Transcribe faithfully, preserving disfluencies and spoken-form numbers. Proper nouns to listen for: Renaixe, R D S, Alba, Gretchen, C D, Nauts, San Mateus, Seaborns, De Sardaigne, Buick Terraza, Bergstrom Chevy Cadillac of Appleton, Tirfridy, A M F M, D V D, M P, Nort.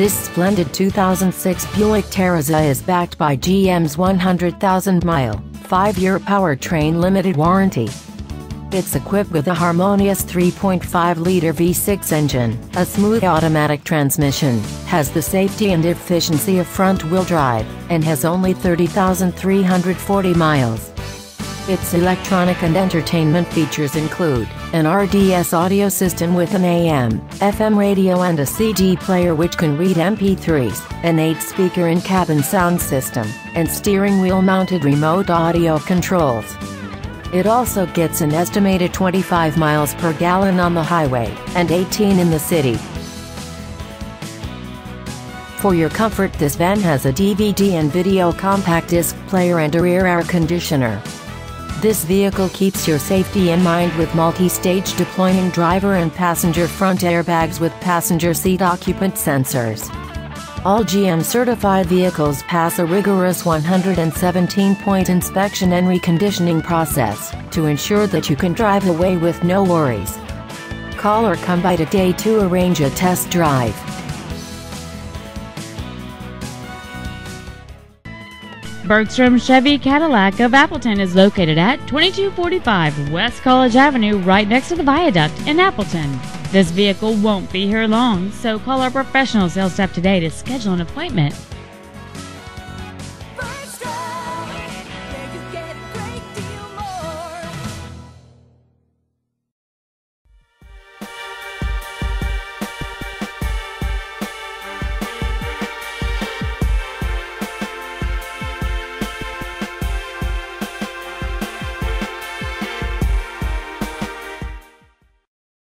This splendid two thousand six Buick Terraza is backed by G M's one hundred thousand mile, five year powertrain limited warranty. It's equipped with a harmonious three point five liter V six engine, a smooth automatic transmission, has the safety and efficiency of front-wheel drive, and has only thirty thousand three hundred forty miles. Its electronic and entertainment features include an R D S audio system with an A M F M radio and a C D player which can read M P threes, an eight speaker in-cabin sound system, and steering wheel-mounted remote audio controls. It also gets an estimated twenty-five miles per gallon on the highway, and eighteen in the city. For your comfort, this van has a D V D and video compact disc player and a rear air conditioner. This vehicle keeps your safety in mind with multi-stage deploying driver and passenger front airbags with passenger seat occupant sensors. All G M-certified vehicles pass a rigorous one hundred seventeen point inspection and reconditioning process to ensure that you can drive away with no worries. Call or come by today to arrange a test drive. Bergstrom Chevy Cadillac of Appleton is located at twenty-two forty-five West College Avenue, right next to the Viaduct in Appleton. This vehicle won't be here long, so call our professional sales staff today to schedule an appointment.